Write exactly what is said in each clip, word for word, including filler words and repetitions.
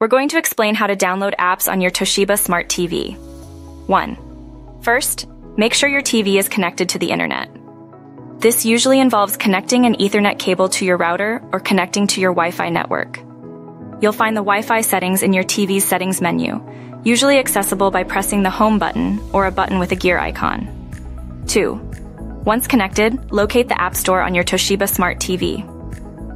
We're going to explain how to download apps on your Toshiba Smart T V. one. First, make sure your T V is connected to the internet. This usually involves connecting an Ethernet cable to your router or connecting to your Wi-Fi network. You'll find the Wi-Fi settings in your T V's settings menu, usually accessible by pressing the home button or a button with a gear icon. two. Once connected, locate the App Store on your Toshiba Smart T V.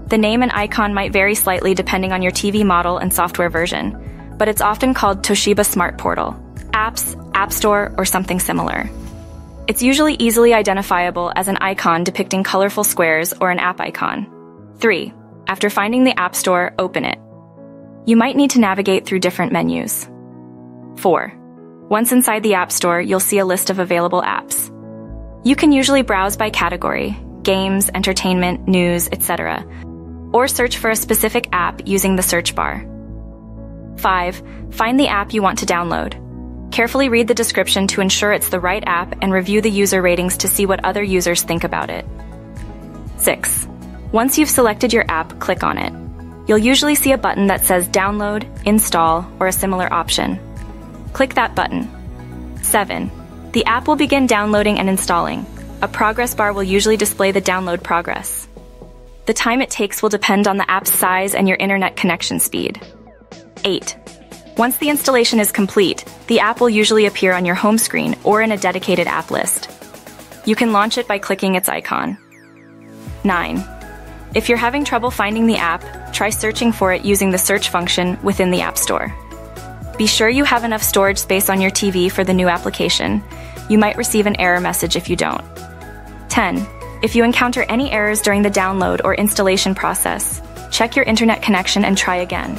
The name and icon might vary slightly depending on your T V model and software version, but it's often called Toshiba Smart Portal, Apps, App Store, or something similar. It's usually easily identifiable as an icon depicting colorful squares or an app icon. three. After finding the App Store, open it. You might need to navigate through different menus. four. Once inside the App Store, you'll see a list of available apps. You can usually browse by category, games, entertainment, news, et cetera, or search for a specific app using the search bar. five. Find the app you want to download. Carefully read the description to ensure it's the right app and review the user ratings to see what other users think about it. six. Once you've selected your app, click on it. You'll usually see a button that says Download, Install, or a similar option. Click that button. seven. The app will begin downloading and installing. A progress bar will usually display the download progress. The time it takes will depend on the app's size and your internet connection speed. eight. Once the installation is complete, the app will usually appear on your home screen or in a dedicated app list. You can launch it by clicking its icon. nine. If you're having trouble finding the app, try searching for it using the search function within the App Store. Be sure you have enough storage space on your T V for the new application. You might receive an error message if you don't. ten. If you encounter any errors during the download or installation process, check your internet connection and try again.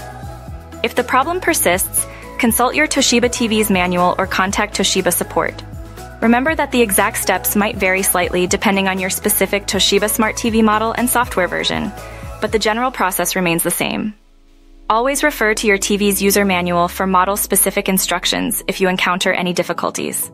If the problem persists, consult your Toshiba T V's manual or contact Toshiba support. Remember that the exact steps might vary slightly depending on your specific Toshiba Smart T V model and software version, but the general process remains the same. Always refer to your T V's user manual for model-specific instructions if you encounter any difficulties.